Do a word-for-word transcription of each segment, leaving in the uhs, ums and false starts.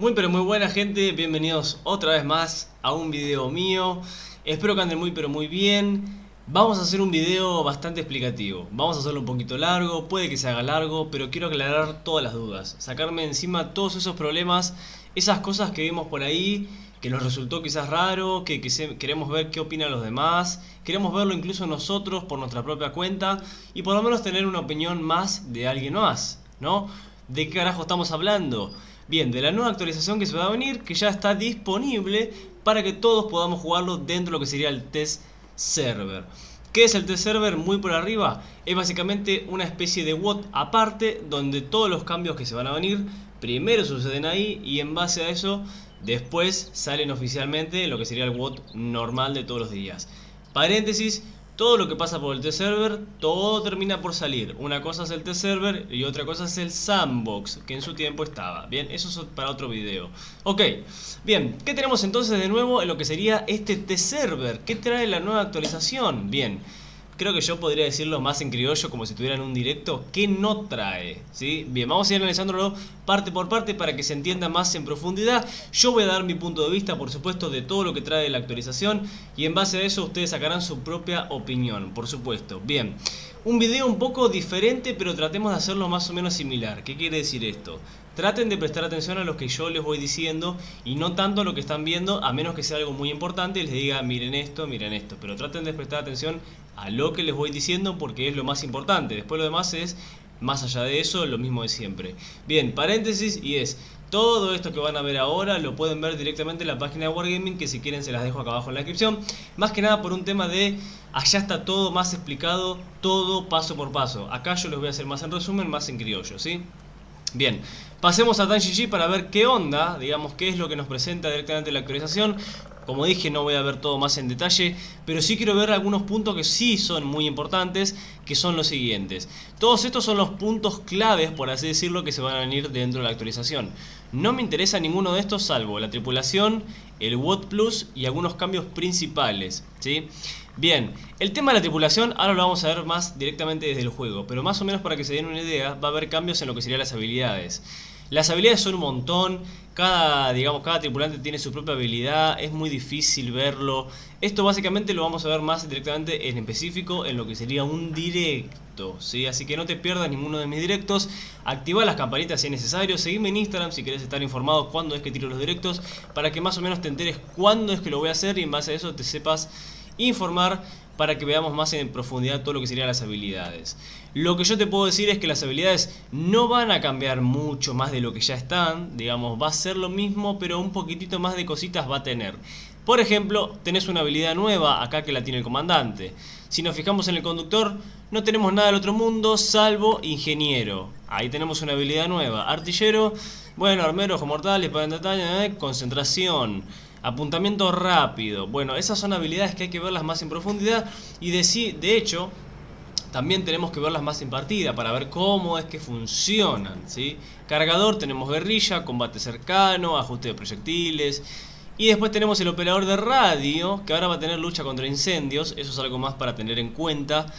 Muy pero muy buena gente, bienvenidos otra vez más a un video mío. Espero que anden muy pero muy bien. Vamos a hacer un video bastante explicativo. Vamos a hacerlo un poquito largo, puede que se haga largo, pero quiero aclarar todas las dudas. Sacarme encima todos esos problemas, esas cosas que vimos por ahí, que nos resultó quizás raro, que, que se, queremos ver qué opinan los demás. Queremos verlo incluso nosotros por nuestra propia cuenta y por lo menos tener una opinión más de alguien más, ¿no? ¿De qué carajo estamos hablando? Bien, de la nueva actualización que se va a venir, que ya está disponible para que todos podamos jugarlo dentro de lo que sería el T-Server. ¿Qué es el T-Server? Muy por arriba. Es básicamente una especie de W O T aparte, donde todos los cambios que se van a venir primero suceden ahí y en base a eso después salen oficialmente lo que sería el W O T normal de todos los días. Paréntesis, todo lo que pasa por el T-Server, todo termina por salir. Una cosa es el T-Server y otra cosa es el Sandbox, que en su tiempo estaba. Bien, eso es para otro video. Ok, bien, ¿qué tenemos entonces de nuevo en lo que sería este T-Server? ¿Qué trae la nueva actualización? Bien, creo que yo podría decirlo más en criollo, como si tuviera en un directo, que no trae, ¿sí? Bien, vamos a ir analizándolo parte por parte para que se entienda más en profundidad. Yo voy a dar mi punto de vista, por supuesto, de todo lo que trae la actualización y en base a eso ustedes sacarán su propia opinión, por supuesto. Bien, un video un poco diferente, pero tratemos de hacerlo más o menos similar. ¿Qué quiere decir esto? Traten de prestar atención a lo que yo les voy diciendo y no tanto a lo que están viendo, a menos que sea algo muy importante y les diga miren esto, miren esto. Pero traten de prestar atención a lo que les voy diciendo porque es lo más importante. Después lo demás es, más allá de eso, lo mismo de siempre. Bien, paréntesis y es... Todo esto que van a ver ahora lo pueden ver directamente en la página de Wargaming, que si quieren se las dejo acá abajo en la descripción. Más que nada por un tema de, allá está todo más explicado, todo paso por paso. Acá yo les voy a hacer más en resumen, más en criollo, ¿sí? Bien, pasemos a T G G para ver qué onda, digamos qué es lo que nos presenta directamente la actualización. Como dije, no voy a ver todo más en detalle, pero sí quiero ver algunos puntos que sí son muy importantes, que son los siguientes. Todos estos son los puntos claves, por así decirlo, que se van a venir dentro de la actualización. No me interesa ninguno de estos, salvo la tripulación, el W O T Plus y algunos cambios principales, ¿sí? Bien, el tema de la tripulación ahora lo vamos a ver más directamente desde el juego, pero más o menos para que se den una idea, va a haber cambios en lo que serían las habilidades. Las habilidades son un montón, cada, digamos, cada tripulante tiene su propia habilidad, es muy difícil verlo. Esto básicamente lo vamos a ver más directamente en específico en lo que sería un directo, ¿sí? Así que no te pierdas ninguno de mis directos, activa las campanitas si es necesario, seguime en Instagram si querés estar informado cuándo es que tiro los directos, para que más o menos te enteres cuándo es que lo voy a hacer y en base a eso te sepas informar para que veamos más en profundidad todo lo que serían las habilidades. Lo que yo te puedo decir es que las habilidades no van a cambiar mucho más de lo que ya están, digamos, va a ser lo mismo, pero un poquitito más de cositas va a tener. Por ejemplo, tenés una habilidad nueva acá que la tiene el comandante. Si nos fijamos en el conductor, no tenemos nada del otro mundo, salvo ingeniero. Ahí tenemos una habilidad nueva. Artillero, bueno, armero, ojo mortal, espada en detalle, eh, concentración. Apuntamiento rápido. Bueno, esas son habilidades que hay que verlas más en profundidad. Y de, de hecho, también tenemos que verlas más en partida para ver cómo es que funcionan, ¿sí? Cargador, tenemos guerrilla, combate cercano, ajuste de proyectiles. Y después tenemos el operador de radio, que ahora va a tener lucha contra incendios. Eso es algo más para tener en cuenta.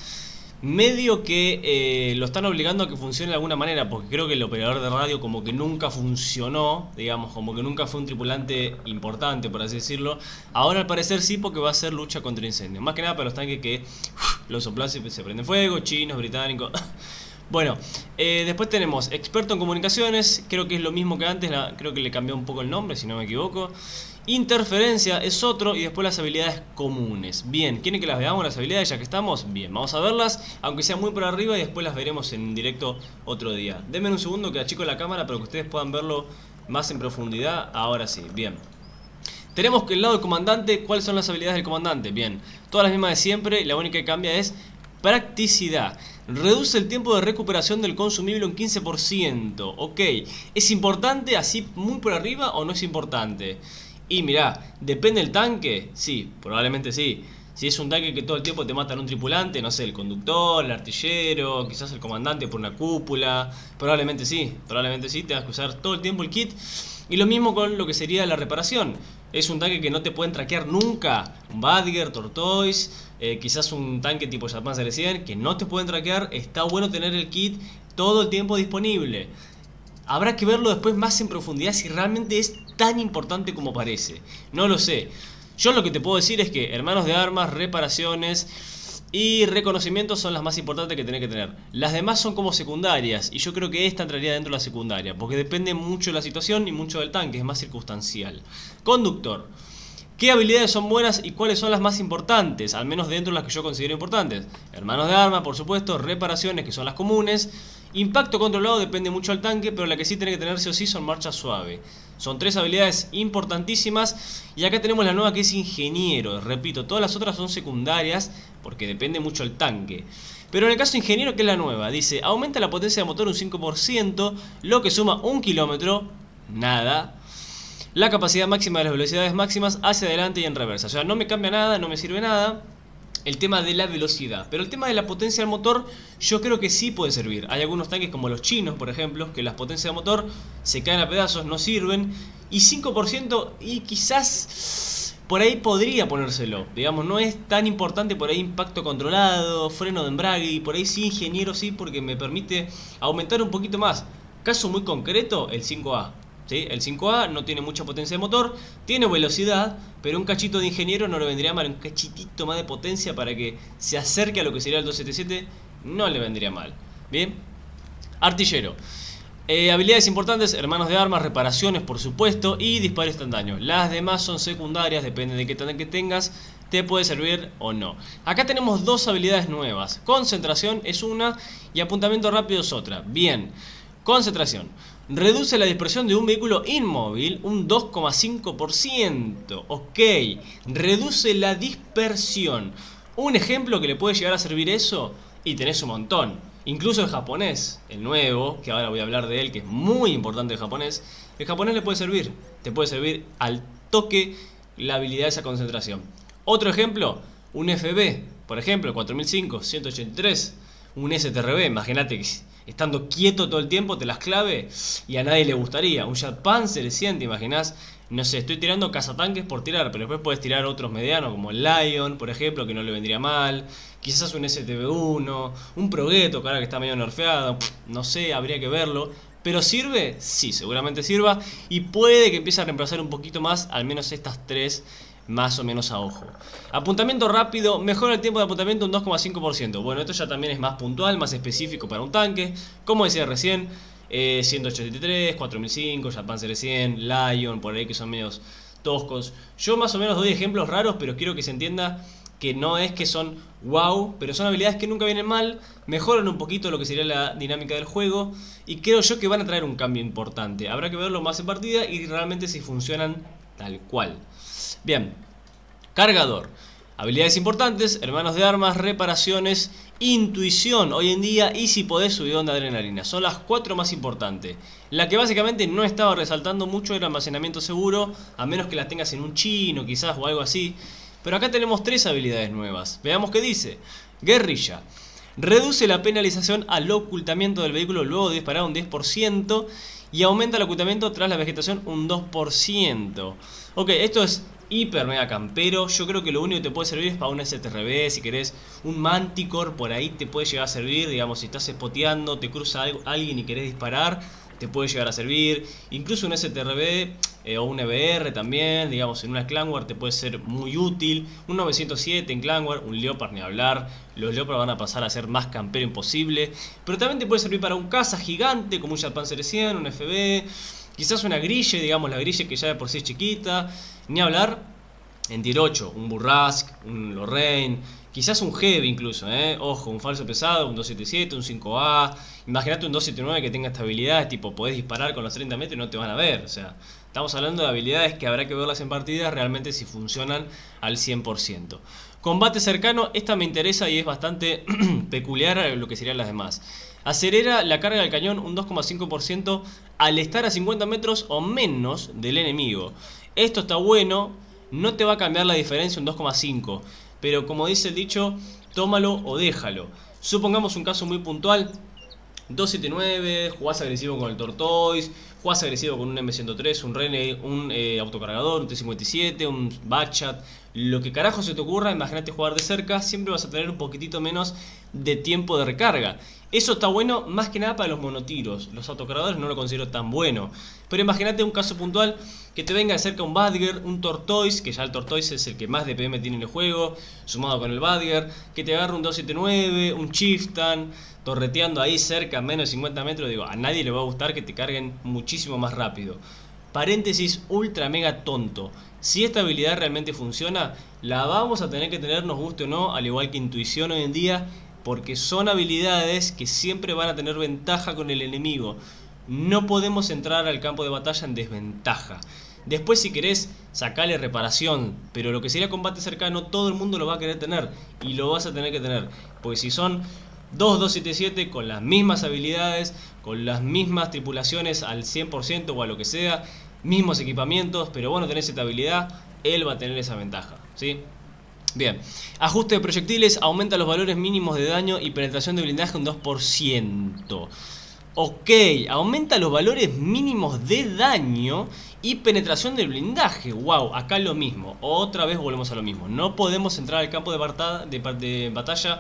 Medio que eh, lo están obligando a que funcione de alguna manera, porque creo que el operador de radio como que nunca funcionó, digamos, como que nunca fue un tripulante importante, por así decirlo. Ahora al parecer sí, porque va a ser lucha contra incendios. Más que nada para los tanques que uff, los soplas y se prende fuego, chinos, británicos. Bueno, eh, después tenemos experto en comunicaciones, creo que es lo mismo que antes, la, creo que le cambió un poco el nombre, si no me equivoco. Interferencia es otro y después las habilidades comunes. Bien, ¿quieren que las veamos las habilidades ya que estamos? Bien, vamos a verlas, aunque sea muy por arriba y después las veremos en directo otro día. Denme un segundo que achico la cámara para que ustedes puedan verlo más en profundidad. Ahora sí, bien. Tenemos que el lado del comandante, ¿cuáles son las habilidades del comandante? Bien, todas las mismas de siempre, la única que cambia es practicidad. Reduce el tiempo de recuperación del consumible un quince por ciento. Ok, ¿es importante así muy por arriba o no es importante? Y mirá, ¿depende del tanque? Sí, probablemente sí. Si es un tanque que todo el tiempo te matan un tripulante, no sé, el conductor, el artillero, quizás el comandante por una cúpula, probablemente sí, probablemente sí, tengas que usar todo el tiempo el kit. Y lo mismo con lo que sería la reparación. Es un tanque que no te pueden traquear nunca. Un Badger, Tortoise, eh, quizás un tanque tipo Japan cien que no te pueden traquear. Está bueno tener el kit todo el tiempo disponible. Habrá que verlo después más en profundidad si realmente es tan importante como parece. No lo sé. Yo lo que te puedo decir es que hermanos de armas, reparaciones y reconocimientos son las más importantes que tenés que tener. Las demás son como secundarias, y yo creo que esta entraría dentro de la secundaria, porque depende mucho de la situación y mucho del tanque, es más circunstancial. Conductor. ¿Qué habilidades son buenas y cuáles son las más importantes? Al menos dentro de las que yo considero importantes. Hermanos de arma, por supuesto, reparaciones, que son las comunes. Impacto controlado depende mucho del tanque, pero la que sí tiene que tener sí o sí son marcha suave. Son tres habilidades importantísimas. Y acá tenemos la nueva, que es ingeniero. Repito, todas las otras son secundarias porque depende mucho del tanque. Pero en el caso de ingeniero, que es la nueva, dice: aumenta la potencia de motor un cinco por ciento, lo que suma un kilómetro, nada. La capacidad máxima de las velocidades máximas hacia adelante y en reversa. O sea, no me cambia nada, no me sirve nada el tema de la velocidad. Pero el tema de la potencia del motor yo creo que sí puede servir. Hay algunos tanques como los chinos, por ejemplo, que las potencias de motor se caen a pedazos, no sirven. Y cinco por ciento, y quizás por ahí podría ponérselo. Digamos, no es tan importante por ahí impacto controlado, freno de embrague. Y por ahí sí, ingeniero sí, porque me permite aumentar un poquito más. Caso muy concreto, el cinco A. ¿Sí? El cinco A no tiene mucha potencia de motor, tiene velocidad, pero un cachito de ingeniero no le vendría mal, un cachitito más de potencia para que se acerque a lo que sería el dos setenta y siete, no le vendría mal. Bien, artillero. Eh, habilidades importantes, hermanos de armas, reparaciones por supuesto y disparos tan daño. Las demás son secundarias, depende de qué tanque tengas, te puede servir o no. Acá tenemos dos habilidades nuevas, concentración es una y apuntamiento rápido es otra. Bien, concentración. Reduce la dispersión de un vehículo inmóvil un dos coma cinco por ciento. Ok, reduce la dispersión. Un ejemplo que le puede llegar a servir eso, y tenés un montón. Incluso el japonés, el nuevo, que ahora voy a hablar de él, que es muy importante el japonés. El japonés le puede servir, te puede servir al toque la habilidad de esa concentración. Otro ejemplo, un F B, por ejemplo, cuatro mil cinco, ciento ochenta y tres. Un S T R B, imagínate que estando quieto todo el tiempo te las clave y a nadie le gustaría. Un Panzer le siente, imaginás, no sé, estoy tirando cazatanques por tirar, pero después puedes tirar otros medianos como el Lion, por ejemplo, que no le vendría mal. Quizás un S T B uno, un Progetto, que ahora que está medio nerfeado, no sé, habría que verlo. ¿Pero sirve? Sí, seguramente sirva y puede que empiece a reemplazar un poquito más, al menos estas tres más o menos a ojo. Apuntamiento rápido, mejora el tiempo de apuntamiento un dos coma cinco por ciento. Bueno, esto ya también es más puntual, más específico para un tanque. Como decía recién, eh, ciento ochenta y tres, cuatro mil cinco, Panzer cien, Lion, por ahí que son medios toscos. Yo más o menos doy ejemplos raros, pero quiero que se entienda que no es que son wow, pero son habilidades que nunca vienen mal, mejoran un poquito lo que sería la dinámica del juego y creo yo que van a traer un cambio importante. Habrá que verlo más en partida y realmente si funcionan tal cual. Bien, cargador. Habilidades importantes, hermanos de armas, reparaciones, intuición hoy en día y si podés subidón de adrenalina. Son las cuatro más importantes. La que básicamente no estaba resaltando mucho era almacenamiento seguro, a menos que la tengas en un chino quizás o algo así. Pero acá tenemos tres habilidades nuevas. Veamos qué dice. Guerrilla. Reduce la penalización al ocultamiento del vehículo luego de disparar un diez por ciento y aumenta el ocultamiento tras la vegetación un dos por ciento. Ok, esto es hiper mega campero. Yo creo que lo único que te puede servir es para un S T R B, si querés un Manticore, por ahí te puede llegar a servir. Digamos, si estás spoteando, te cruza algo, alguien y querés disparar, te puede llegar a servir. Incluso un S T R B eh, o un E B R también, digamos, en una Clan War te puede ser muy útil. Un novecientos siete en Clan War, un Leopard ni hablar. Los Leopard van a pasar a ser más campero imposible. Pero también te puede servir para un caza gigante como un Panzer cien, un F B, quizás una Grille, digamos, la Grille que ya de por sí es chiquita. Ni hablar en Tier ocho, un Burrasque, un Lorraine, quizás un Heavy incluso, ¿eh? Ojo, un falso pesado, un dos setenta y siete, un cinco A. Imagínate un dos setenta y nueve que tenga esta habilidad, tipo podés disparar con los treinta metros y no te van a ver. O sea, estamos hablando de habilidades que habrá que verlas en partidas realmente si funcionan al cien por ciento. Combate cercano, esta me interesa y es bastante peculiar a lo que serían las demás. Acelera la carga del cañón un dos coma cinco por ciento al estar a cincuenta metros o menos del enemigo. Esto está bueno, no te va a cambiar la diferencia un dos coma cinco, pero como dice el dicho, tómalo o déjalo. Supongamos un caso muy puntual, dos setenta y nueve, jugás agresivo con el Tortoise, Jugás agresivo con un eme ciento tres, un Rene, un eh, autocargador, un te cincuenta y siete, un Batchat, lo que carajo se te ocurra. Imagínate jugar de cerca, siempre vas a tener un poquitito menos de tiempo de recarga. Eso está bueno más que nada para los monotiros. Los autocargadores no lo considero tan bueno, pero imagínate un caso puntual que te venga de cerca un Badger, un Tortoise, que ya el Tortoise es el que más D P M tiene en el juego, sumado con el Badger, que te agarre un dos siete nueve, un Chieftain, torreteando ahí cerca, menos de cincuenta metros. Digo, a nadie le va a gustar que te carguen muchísimo más rápido. Paréntesis ultra mega tonto: si esta habilidad realmente funciona, la vamos a tener que tener, nos guste o no, al igual que intuición hoy en día, porque son habilidades que siempre van a tener ventaja con el enemigo. No podemos entrar al campo de batalla en desventaja. Después, si querés, sacale reparación, pero lo que sería combate cercano, todo el mundo lo va a querer tener, y lo vas a tener que tener, pues si son dos dos siete siete con las mismas habilidades, con las mismas tripulaciones al cien por ciento o a lo que sea, mismos equipamientos, pero bueno, tenés esta habilidad, él va a tener esa ventaja, ¿sí? Bien, ajuste de proyectiles, aumenta los valores mínimos de daño y penetración de blindaje un dos por ciento. Ok, aumenta los valores mínimos de daño y penetración del blindaje. Wow, acá lo mismo, otra vez volvemos a lo mismo. No podemos entrar al campo de, barta, de, de batalla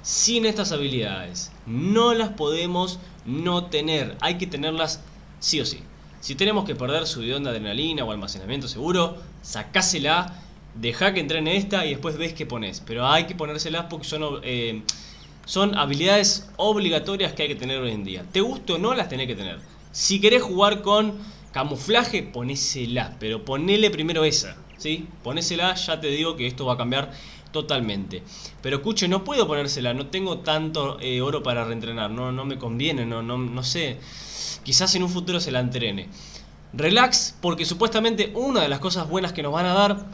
sin estas habilidades. No las podemos no tener, hay que tenerlas sí o sí. Si tenemos que perder subidón de adrenalina o almacenamiento seguro, sacásela, dejá que entrene esta y después ves que pones. Pero hay que ponérselas porque son, eh, son habilidades obligatorias que hay que tener hoy en día. Te guste o no, las tenés que tener. Si querés jugar con camuflaje, ponésela, pero ponele primero esa, ¿sí? Ponésela, ya te digo que esto va a cambiar totalmente. Pero escuche, no puedo ponérsela, no tengo tanto eh, oro para reentrenar, no, no me conviene, no, no, no sé, quizás en un futuro se la entrene. Relax, porque supuestamente una de las cosas buenas que nos van a dar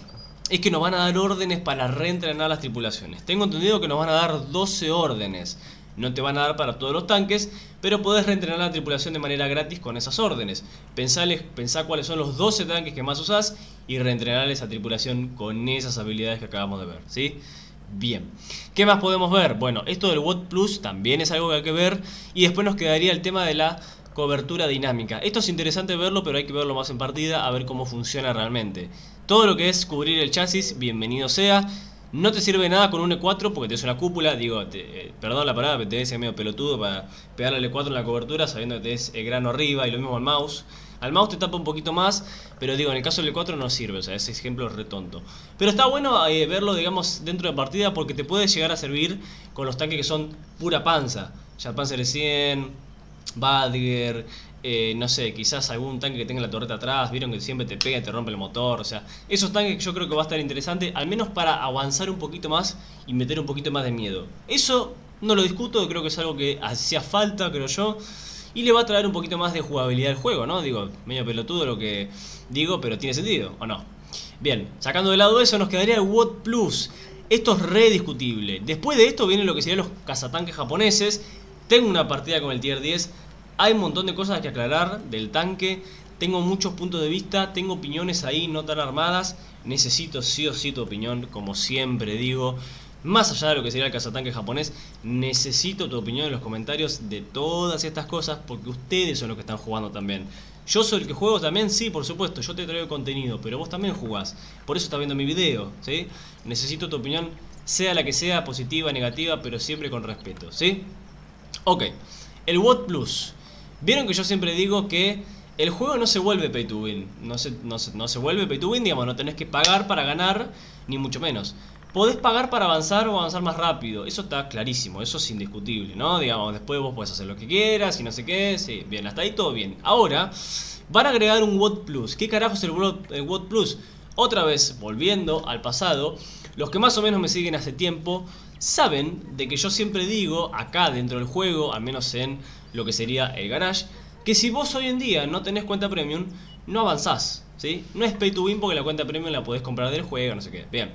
es que nos van a dar órdenes para reentrenar las tripulaciones. Tengo entendido que nos van a dar doce órdenes, no te van a dar para todos los tanques, pero podés reentrenar la tripulación de manera gratis con esas órdenes. Pensales, pensá cuáles son los doce tanques que más usás y reentrenar esa tripulación con esas habilidades que acabamos de ver, ¿sí? Bien, ¿qué más podemos ver? Bueno, esto del W O T Plus también es algo que hay que ver, y después nos quedaría el tema de la cobertura dinámica. Esto es interesante verlo, pero hay que verlo más en partida, a ver cómo funciona realmente. Todo lo que es cubrir el chasis, bienvenido sea. No te sirve nada con un E cuatro porque tenés una cúpula. Digo, te, eh, perdón la parada, pero te ves medio pelotudo para pegarle al E cuatro en la cobertura sabiendo que tenés el grano arriba, y lo mismo al mouse. Al mouse te tapa un poquito más, pero digo, en el caso del E cuatro no sirve, o sea, ese ejemplo es retonto. Pero está bueno eh, verlo, digamos, dentro de partida, porque te puede llegar a servir con los tanques que son pura panza. Ya Panzer cien, Badger, eh, no sé, quizás algún tanque que tenga la torreta atrás, vieron que siempre te pega y te rompe el motor. O sea, esos tanques yo creo que va a estar interesante, al menos para avanzar un poquito más y meter un poquito más de miedo. Eso no lo discuto, creo que es algo que hacía falta, creo yo, y le va a traer un poquito más de jugabilidad al juego, ¿no? Digo, medio pelotudo lo que digo, pero tiene sentido, ¿o no? Bien, sacando de lado eso, nos quedaría el W O T Plus. Esto es rediscutible. Después de esto vienen lo que serían los cazatanques japoneses. Tengo una partida con el tier diez, hay un montón de cosas que aclarar del tanque, tengo muchos puntos de vista, tengo opiniones ahí no tan armadas, necesito sí o sí tu opinión, como siempre digo. Más allá de lo que sería el cazatanque japonés, necesito tu opinión en los comentarios de todas estas cosas, porque ustedes son los que están jugando también. Yo soy el que juego también, sí, por supuesto, yo te traigo contenido, pero vos también jugás, por eso estás viendo mi video, ¿sí? Necesito tu opinión, sea la que sea, positiva, negativa, pero siempre con respeto, ¿sí? Ok, el W O T Plus. Vieron que yo siempre digo que el juego no se vuelve pay to win, no se, no se, no se vuelve pay to win, digamos, no tenés que pagar para ganar, ni mucho menos. Podés pagar para avanzar o avanzar más rápido, eso está clarísimo, eso es indiscutible, ¿no? Digamos, después vos podés hacer lo que quieras y no sé qué, sí, bien, hasta ahí todo bien. Ahora, van a agregar un W O T Plus. ¿Qué carajo es el W O T Plus? Otra vez, volviendo al pasado, los que más o menos me siguen hace tiempo saben de que yo siempre digo, acá dentro del juego, al menos en lo que sería el garage, que si vos hoy en día no tenés cuenta premium, no avanzás, ¿sí? No es pay to win porque la cuenta premium la podés comprar del juego, no sé qué, bien.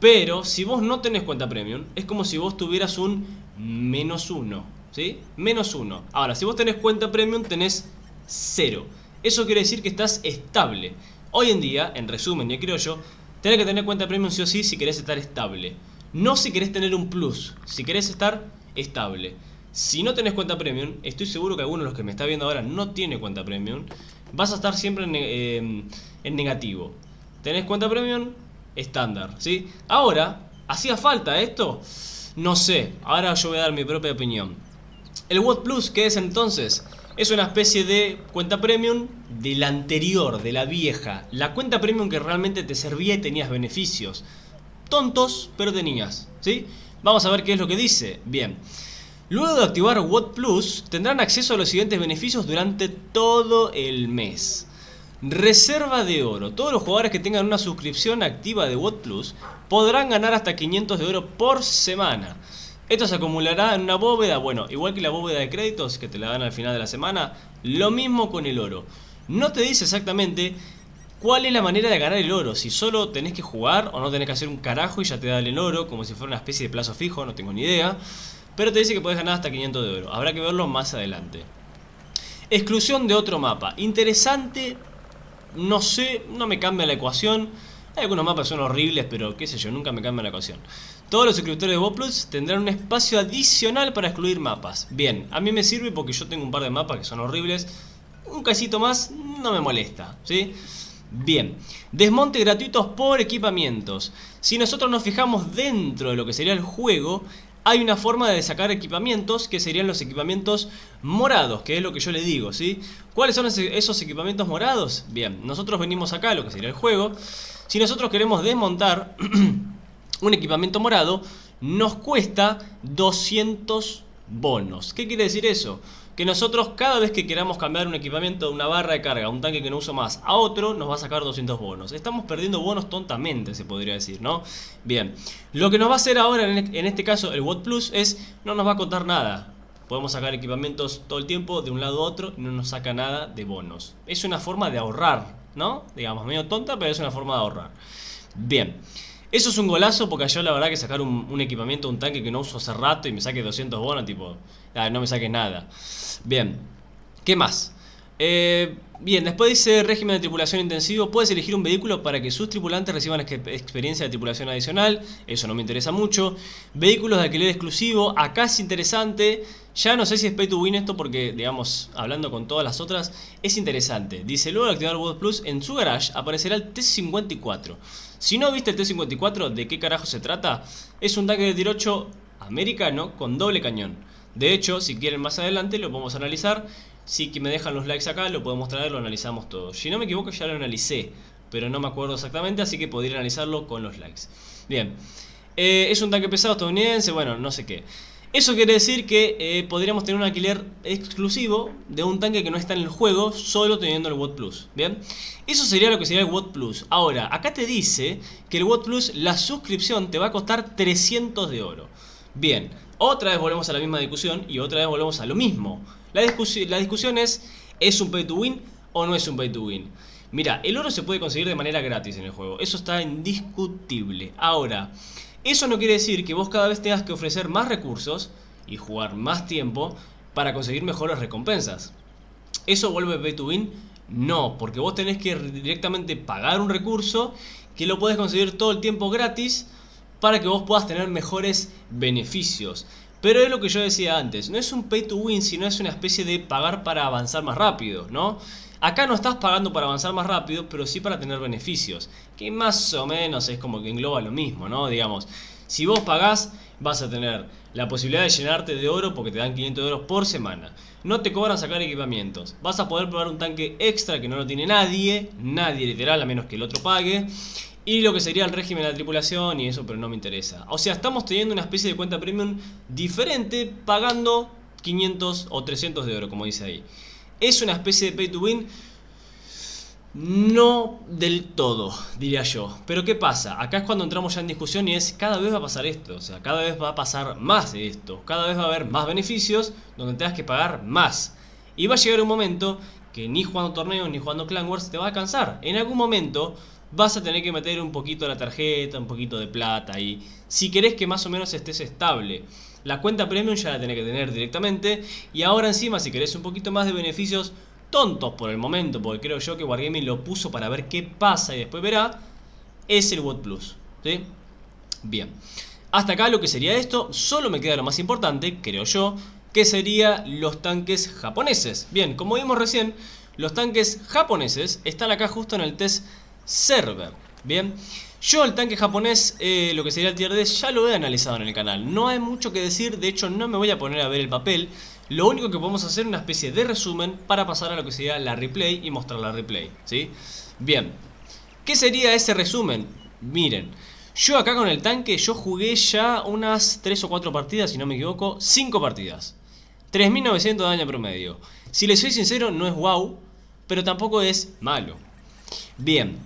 Pero si vos no tenés cuenta premium, es como si vos tuvieras un menos uno, ¿sí? Menos uno. Ahora, si vos tenés cuenta premium, tenés cero. Eso quiere decir que estás estable. Hoy en día, en resumen, ya creo yo, tenés que tener cuenta premium sí o sí si querés estar estable. No si querés tener un plus, si querés estar estable. Si no tenés cuenta premium, estoy seguro que alguno de los que me está viendo ahora no tiene cuenta premium, vas a estar siempre en, eh, en negativo. Tenés cuenta premium estándar, ¿sí? Ahora, ¿hacía falta esto? No sé, ahora yo voy a dar mi propia opinión. El W O T Plus, ¿qué es entonces? Es una especie de cuenta premium de la anterior, de la vieja. La cuenta premium que realmente te servía y tenías beneficios. Tontos, pero tenías, ¿sí? Vamos a ver qué es lo que dice. Bien. Luego de activar W O T Plus, tendrán acceso a los siguientes beneficios durante todo el mes. Reserva de oro. Todos los jugadores que tengan una suscripción activa de W O T Plus podrán ganar hasta quinientos de oro por semana. Esto se acumulará en una bóveda, bueno, igual que la bóveda de créditos que te la dan al final de la semana, lo mismo con el oro. No te dice exactamente cuál es la manera de ganar el oro, si solo tenés que jugar o no tenés que hacer un carajo y ya te dan el oro, como si fuera una especie de plazo fijo, no tengo ni idea. Pero te dice que podés ganar hasta quinientos de oro, habrá que verlo más adelante. Exclusión de otro mapa, interesante, no sé, no me cambia la ecuación. Algunos mapas son horribles, pero qué sé yo, nunca me cambian la ecuación. Todos los suscriptores de W O T Plus tendrán un espacio adicional para excluir mapas. Bien, a mí me sirve porque yo tengo un par de mapas que son horribles. Un casito más no me molesta, ¿sí? Bien, desmonte gratuitos por equipamientos. Si nosotros nos fijamos dentro de lo que sería el juego, hay una forma de sacar equipamientos que serían los equipamientos morados, que es lo que yo le digo, ¿sí? ¿Cuáles son esos equipamientos morados? Bien, nosotros venimos acá a lo que sería el juego. Si nosotros queremos desmontar un equipamiento morado, nos cuesta doscientos bonos. ¿Qué quiere decir eso? Que nosotros cada vez que queramos cambiar un equipamiento, una barra de carga, un tanque que no uso más, a otro, nos va a sacar doscientos bonos. Estamos perdiendo bonos tontamente, se podría decir, ¿no? Bien, lo que nos va a hacer ahora, en este caso, el W O T Plus, es no nos va a contar nada. Podemos sacar equipamientos todo el tiempo de un lado a otro y no nos saca nada de bonos. Es una forma de ahorrar, ¿no? Digamos, medio tonta, pero es una forma de ahorrar. Bien, eso es un golazo porque yo la verdad que sacar un, un equipamiento, un tanque que no uso hace rato y me saque doscientos bonos, tipo, ah, no me saques nada. Bien, ¿qué más? Eh, bien, después dice régimen de tripulación intensivo. Puedes elegir un vehículo para que sus tripulantes reciban experiencia de tripulación adicional. Eso no me interesa mucho. Vehículos de alquiler exclusivo, acá es interesante. Ya no sé si es pay to win esto porque, digamos, hablando con todas las otras, es interesante. Dice, luego de activar W O T Plus, en su garage aparecerá el T cincuenta y cuatro. Si no viste el T cincuenta y cuatro, ¿de qué carajo se trata? Es un tanque de tiro ocho americano con doble cañón. De hecho, si quieren más adelante lo podemos analizar. Si me dejan los likes acá, lo podemos traer, lo analizamos todo. Si no me equivoco, ya lo analicé, pero no me acuerdo exactamente, así que podría analizarlo con los likes. Bien, eh, es un tanque pesado estadounidense, bueno, no sé qué. Eso quiere decir que eh, podríamos tener un alquiler exclusivo de un tanque que no está en el juego, solo teniendo el W O T Plus. Bien, eso sería lo que sería el W O T Plus. Ahora, acá te dice que el W O T Plus, la suscripción, te va a costar trescientos de oro. Bien, otra vez volvemos a la misma discusión y otra vez volvemos a lo mismo. La, discus- la discusión es, ¿es un pay to win o no es un pay to win? Mira, el oro se puede conseguir de manera gratis en el juego, eso está indiscutible. Ahora, eso no quiere decir que vos cada vez tengas que ofrecer más recursos y jugar más tiempo para conseguir mejores recompensas. ¿Eso vuelve pay to win? No, porque vos tenés que directamente pagar un recurso que lo podés conseguir todo el tiempo gratis para que vos puedas tener mejores beneficios. Pero es lo que yo decía antes, no es un pay to win, sino es una especie de pagar para avanzar más rápido, ¿no? Acá no estás pagando para avanzar más rápido, pero sí para tener beneficios, que más o menos es como que engloba lo mismo, ¿no? Digamos, si vos pagás, vas a tener la posibilidad de llenarte de oro porque te dan quinientos euros por semana. No te cobran sacar equipamientos. Vas a poder probar un tanque extra que no lo tiene nadie, nadie literal, a menos que el otro pague. Y lo que sería el régimen de la tripulación y eso, pero no me interesa. O sea, estamos teniendo una especie de cuenta premium diferente, pagando quinientos o trescientos de oro, como dice ahí. Es una especie de pay to win, no del todo, diría yo. Pero ¿qué pasa? Acá es cuando entramos ya en discusión y es, cada vez va a pasar esto. O sea, cada vez va a pasar más de esto. Cada vez va a haber más beneficios donde tengas que pagar más. Y va a llegar un momento que ni jugando torneos ni jugando Clan Wars te va a alcanzar. En algún momento vas a tener que meter un poquito la tarjeta, un poquito de plata ahí, si querés que más o menos estés estable. La cuenta premium ya la tenés que tener directamente. Y ahora encima, si querés un poquito más de beneficios tontos por el momento, porque creo yo que Wargaming lo puso para ver qué pasa y después verá, es el W O T Plus, ¿sí? Bien, hasta acá lo que sería esto. Solo me queda lo más importante, creo yo, que serían los tanques japoneses. Bien, como vimos recién, los tanques japoneses están acá justo en el T-Server. Bien, yo el tanque japonés, eh, lo que sería el tier diez, ya lo he analizado en el canal. No hay mucho que decir, de hecho no me voy a poner a ver el papel. Lo único que podemos hacer es una especie de resumen para pasar a lo que sería la replay y mostrar la replay, ¿sí? Bien, ¿qué sería ese resumen? Miren, yo acá con el tanque yo jugué ya unas tres o cuatro partidas, si no me equivoco, cinco partidas. tres mil novecientos de daño promedio. Si les soy sincero, no es wow, pero tampoco es malo. Bien,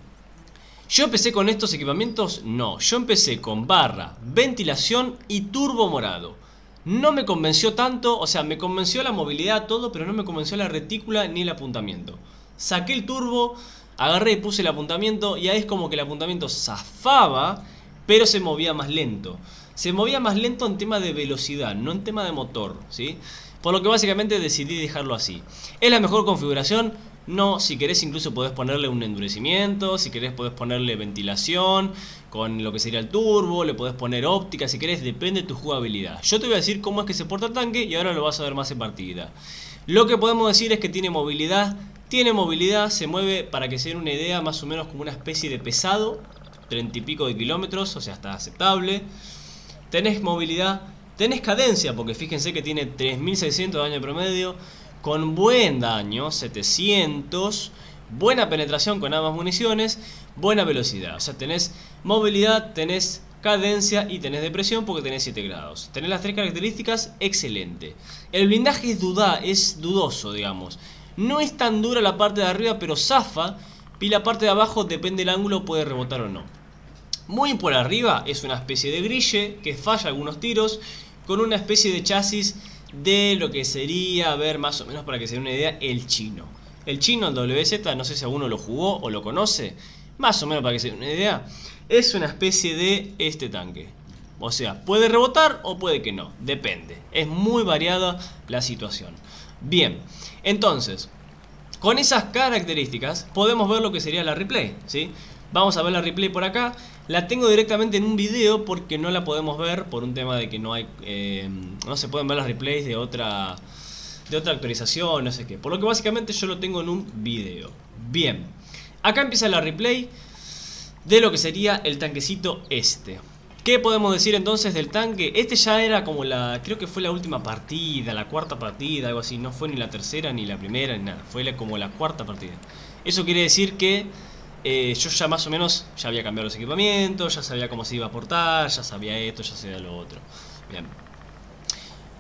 ¿yo empecé con estos equipamientos? No, yo empecé con barra, ventilación y turbo morado. No me convenció tanto, o sea, me convenció la movilidad, todo, pero no me convenció la retícula ni el apuntamiento. Saqué el turbo, agarré y puse el apuntamiento y ahí es como que el apuntamiento zafaba, pero se movía más lento. Se movía más lento en tema de velocidad, no en tema de motor, ¿sí? Por lo que básicamente decidí dejarlo así. ¿Es la mejor configuración? No, si querés incluso podés ponerle un endurecimiento, si querés podés ponerle ventilación con lo que sería el turbo, le podés poner óptica, si querés, depende de tu jugabilidad. Yo te voy a decir cómo es que se porta el tanque y ahora lo vas a ver más en partida. Lo que podemos decir es que tiene movilidad, tiene movilidad, se mueve, para que se den una idea, más o menos como una especie de pesado, treinta y pico de kilómetros, o sea, está aceptable. Tenés movilidad, tenés cadencia, porque fíjense que tiene tres mil seiscientos de daño promedio, con buen daño, setecientos, buena penetración con ambas municiones, buena velocidad. O sea, tenés movilidad, tenés cadencia y tenés depresión porque tenés siete grados. Tenés las tres características, excelente. El blindaje es, duda, es dudoso, digamos. No es tan dura la parte de arriba, pero zafa, y la parte de abajo, depende del ángulo, puede rebotar o no. Muy por arriba es una especie de grille que falla algunos tiros, con una especie de chasis de lo que sería, a ver, más o menos para que se den una idea, el chino. El chino, el W Z, no sé si alguno lo jugó o lo conoce, más o menos para que se den una idea, es una especie de este tanque. O sea, puede rebotar o puede que no, depende. Es muy variada la situación. Bien, entonces, con esas características podemos ver lo que sería la replay, ¿sí? Vamos a ver la replay por acá. La tengo directamente en un video porque no la podemos ver por un tema de que no hay, eh, no se pueden ver las replays de otra, de otra actualización, no sé qué. Por lo que básicamente yo lo tengo en un video. Bien, acá empieza la replay de lo que sería el tanquecito este. ¿Qué podemos decir entonces del tanque? Este ya era como la, creo que fue la última partida, la cuarta partida, algo así. No fue ni la tercera, ni la primera, ni nada. Fue como la cuarta partida. Eso quiere decir que Eh, yo ya más o menos ya había cambiado los equipamientos, ya sabía cómo se iba a portar, ya sabía esto, ya sabía lo otro. Bien.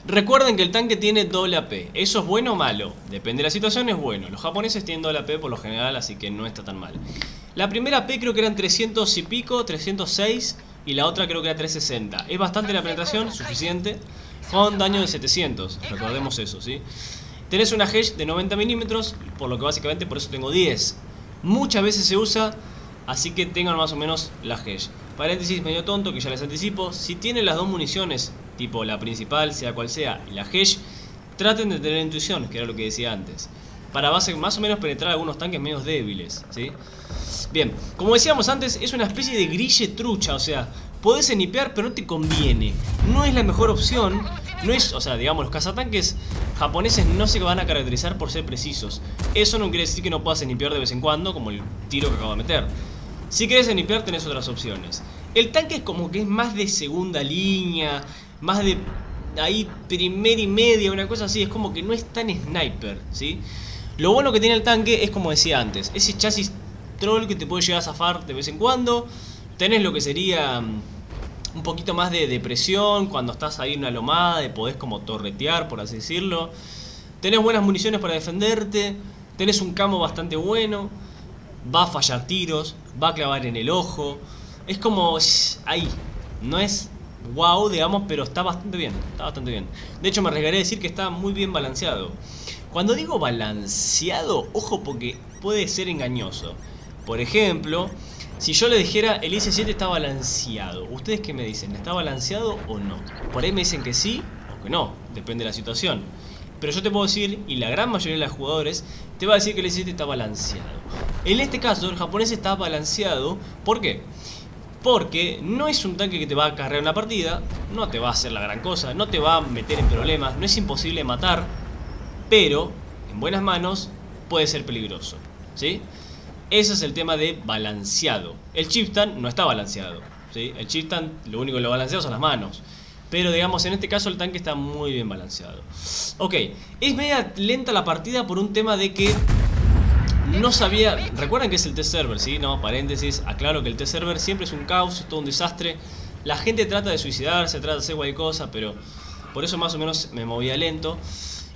Recuerden que el tanque tiene doble A P. ¿Eso es bueno o malo? Depende de la situación, es bueno. Los japoneses tienen doble A P por lo general, así que no está tan mal. La primera A P creo que eran trescientos y pico, trescientos seis, y la otra creo que era trescientos sesenta. Es bastante la penetración, suficiente, con daño de setecientos. Recordemos eso, ¿sí? Tenés una hedge de noventa milímetros, por lo que básicamente por eso tengo diez. Muchas veces se usa, así que tengan más o menos la hedge. Paréntesis medio tonto que ya les anticipo. Si tienen las dos municiones, tipo la principal, sea cual sea, y la hedge, traten de tener intuición, que era lo que decía antes, para base, más o menos penetrar algunos tanques medio débiles, ¿sí? Bien, como decíamos antes, es una especie de grille trucha, o sea, podés snipear pero no te conviene. No es la mejor opción. No es, o sea, digamos, los cazatanques japoneses no se van a caracterizar por ser precisos. Eso no quiere decir que no puedas snipear de vez en cuando, como el tiro que acabo de meter. Si querés snipear tenés otras opciones. El tanque es como que es más de segunda línea, más de ahí primera y media, una cosa así. Es como que no es tan sniper, ¿sí? Lo bueno que tiene el tanque es, como decía antes, ese chasis troll que te puede llegar a zafar de vez en cuando. Tenés lo que sería un poquito más de depresión cuando estás ahí en una lomada, de podés como torretear, por así decirlo. Tenés buenas municiones para defenderte, tenés un camo bastante bueno, va a fallar tiros, va a clavar en el ojo. Es como ahí, no es wow, digamos, pero está bastante bien, está bastante bien. De hecho me arriesgaré a decir que está muy bien balanceado. Cuando digo balanceado, ojo, porque puede ser engañoso. Por ejemplo, si yo le dijera el I C siete está balanceado, ¿ustedes qué me dicen? ¿Está balanceado o no? Por ahí me dicen que sí o que no, depende de la situación. Pero yo te puedo decir, y la gran mayoría de los jugadores te va a decir que el I C siete está balanceado. En este caso el japonés está balanceado, ¿por qué? porque no es un tanque que te va a cargar una partida, no te va a hacer la gran cosa, no te va a meter en problemas, no es imposible matar, pero en buenas manos puede ser peligroso, ¿sí? Ese es el tema de balanceado. El Chieftain no está balanceado, ¿sí? El Chieftain lo único que lo balancea son las manos, pero digamos en este caso el tanque está muy bien balanceado. Ok, es media lenta la partida por un tema de que no sabía, recuerdan que es el T-Server, ¿sí? No, paréntesis, aclaro que el T-Server siempre es un caos, es todo un desastre. La gente trata de suicidarse, trata de hacer cualquier cosa, pero por eso más o menos me movía lento.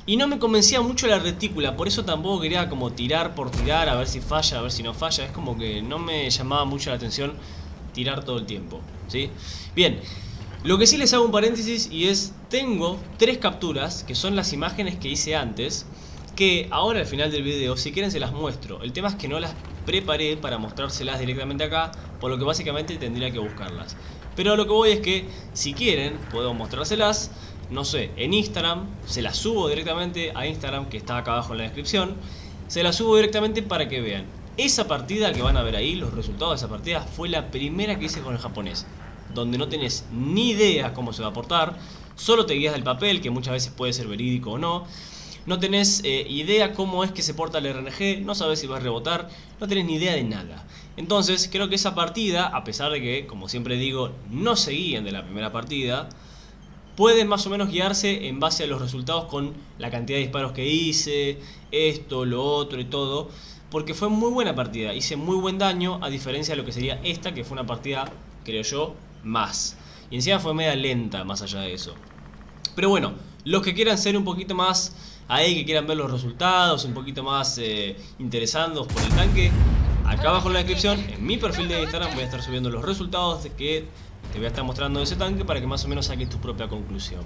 Y no me convencía mucho la retícula, por eso tampoco quería como tirar por tirar, a ver si falla, a ver si no falla. Es como que no me llamaba mucho la atención tirar todo el tiempo, ¿sí? Bien, lo que sí les hago un paréntesis y es, tengo tres capturas, que son las imágenes que hice antes, que ahora al final del video, si quieren se las muestro. El tema es que no las preparé para mostrárselas directamente acá, por lo que básicamente tendría que buscarlas. Pero a lo que voy es que, si quieren, puedo mostrárselas, no sé, en Instagram, se las subo directamente a Instagram, que está acá abajo en la descripción. Se las subo directamente para que vean. Esa partida que van a ver ahí, los resultados de esa partida, fue la primera que hice con el japonés, donde no tenés ni idea cómo se va a portar, solo te guías del papel, que muchas veces puede ser verídico o no. No tenés eh, idea cómo es que se porta el R N G, no sabés si vas a rebotar, no tenés ni idea de nada. Entonces creo que esa partida, a pesar de que, como siempre digo, no se guíen de la primera partida, pueden más o menos guiarse en base a los resultados con la cantidad de disparos que hice, esto, lo otro y todo, porque fue muy buena partida, hice muy buen daño, a diferencia de lo que sería esta, que fue una partida, creo yo, más. Y encima fue media lenta, más allá de eso. Pero bueno, los que quieran ser un poquito más... ahí, que quieran ver los resultados un poquito más eh, interesantes por el tanque, acá abajo en la descripción, en mi perfil de Instagram voy a estar subiendo los resultados que te voy a estar mostrando de ese tanque para que más o menos saques tu propia conclusión.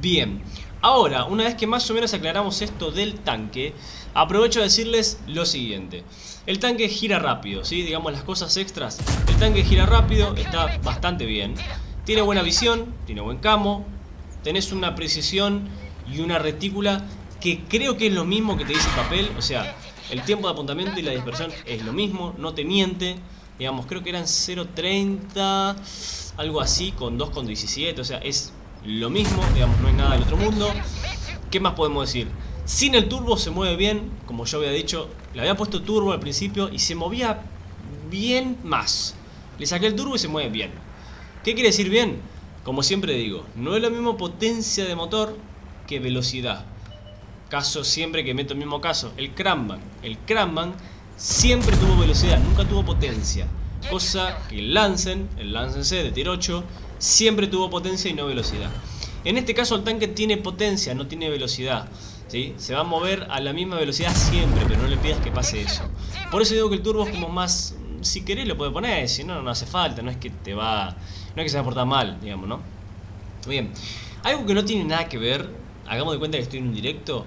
Bien, ahora, una vez que más o menos aclaramos esto del tanque, aprovecho a decirles lo siguiente. El tanque gira rápido, ¿sí? Digamos las cosas extras. El tanque gira rápido, está bastante bien. Tiene buena visión, tiene buen camo, tenés una precisión y una retícula que creo que es lo mismo que te dice el papel. O sea, el tiempo de apuntamiento y la dispersión es lo mismo, no te miente. Digamos, creo que eran cero punto treinta, algo así, con dos punto diecisiete. O sea, es lo mismo, digamos, no es nada del otro mundo. ¿Qué más podemos decir? Sin el turbo se mueve bien, como yo había dicho. Le había puesto turbo al principio y se movía bien más. Le saqué el turbo y se mueve bien. ¿Qué quiere decir bien? Como siempre digo, no es la misma potencia de motor que velocidad. Caso siempre que meto el mismo caso, el Cranman. El Cranman siempre tuvo velocidad, nunca tuvo potencia. Cosa que el Lancen, el Lancen C de tier ocho, siempre tuvo potencia y no velocidad. En este caso el tanque tiene potencia, no tiene velocidad, ¿sí? Se va a mover a la misma velocidad siempre, pero no le pidas que pase eso. Por eso digo que el turbo es como más... si querés lo puedes poner, si no, no hace falta. No es que te va... no es que se va a portar mal, digamos, ¿no? Bien. Algo que no tiene nada que ver... hagamos de cuenta que estoy en un directo.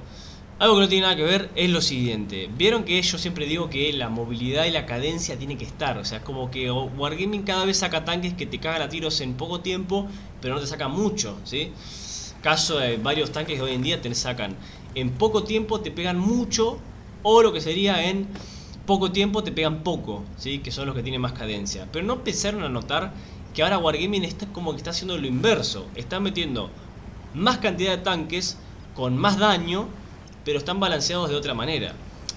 Algo que no tiene nada que ver es lo siguiente. Vieron que yo siempre digo que la movilidad y la cadencia tiene que estar. O sea, es como que Wargaming cada vez saca tanques que te cagan a tiros en poco tiempo, pero no te sacan mucho, ¿sí? Caso de varios tanques que hoy en día te sacan en poco tiempo, te pegan mucho, o lo que sería en poco tiempo te pegan poco, ¿sí? Que son los que tienen más cadencia. Pero no empezaron a notar que ahora Wargaming está como que está haciendo lo inverso. Está metiendo más cantidad de tanques con más daño, pero están balanceados de otra manera.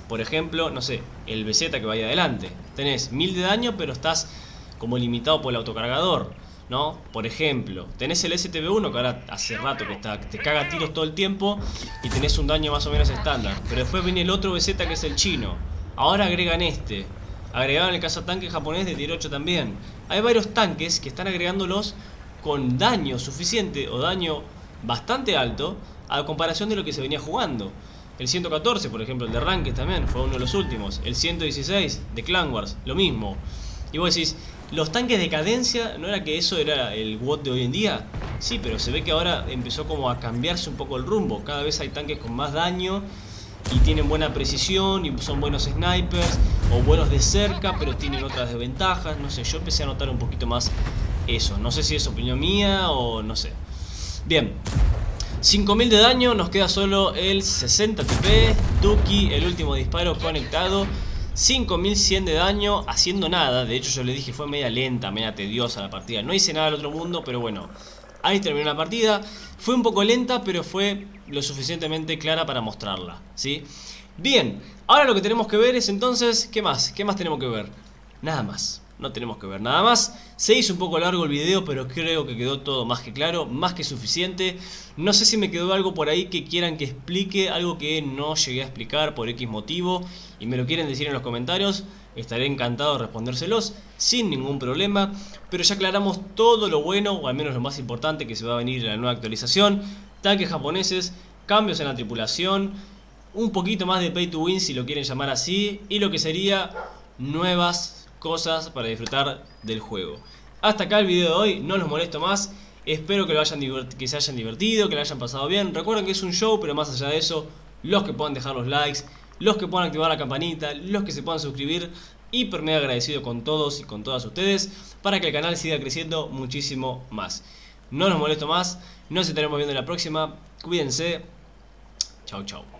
Por ejemplo, no sé, el B Z que vaya adelante, tenés mil de daño, pero estás como limitado por el autocargador, ¿no? Por ejemplo, tenés el S T B uno que ahora hace rato que está, te caga tiros todo el tiempo y tenés un daño más o menos estándar. Pero después viene el otro B Z que es el chino. Ahora agregan este. Agregaron el cazatanque japonés de tier ocho también. Hay varios tanques que están agregándolos con daño suficiente o daño bastante alto a comparación de lo que se venía jugando. El ciento catorce, por ejemplo, el de Ranked también fue uno de los últimos. El ciento dieciséis de Clan Wars, lo mismo. Y vos decís, los tanques de cadencia, ¿no era que eso era el W O T de hoy en día? Sí, pero se ve que ahora empezó como a cambiarse un poco el rumbo. Cada vez hay tanques con más daño y tienen buena precisión y son buenos snipers o buenos de cerca, pero tienen otras desventajas. No sé, yo empecé a notar un poquito más eso. No sé si es opinión mía o no sé. Bien, cinco mil de daño, nos queda solo el sesenta T P, Duki, el último disparo conectado, cinco mil cien de daño haciendo nada. De hecho yo le dije, fue media lenta, media tediosa la partida. No hice nada del otro mundo, pero bueno, ahí terminó la partida. Fue un poco lenta, pero fue lo suficientemente clara para mostrarla, ¿sí? Bien, ahora lo que tenemos que ver es entonces, ¿qué más? ¿Qué más tenemos que ver? Nada más, no tenemos que ver nada más. Se hizo un poco largo el video, pero creo que quedó todo más que claro, más que suficiente. No sé si me quedó algo por ahí que quieran que explique, algo que no llegué a explicar por X motivo, y me lo quieren decir en los comentarios, estaré encantado de respondérselos sin ningún problema. Pero ya aclaramos todo lo bueno, o al menos lo más importante que se va a venir en la nueva actualización. Tanques japoneses, cambios en la tripulación, un poquito más de pay to win si lo quieren llamar así, y lo que sería nuevas cosas para disfrutar del juego. Hasta acá el video de hoy, no los molesto más. Espero que, lo hayan que se hayan divertido, que lo hayan pasado bien. Recuerden que es un show, pero más allá de eso, los que puedan dejar los likes, los que puedan activar la campanita, los que se puedan suscribir. Hiper mega agradecido con todos y con todas ustedes, para que el canal siga creciendo muchísimo más. No los molesto más, nos estaremos viendo en la próxima. Cuídense, chau chau.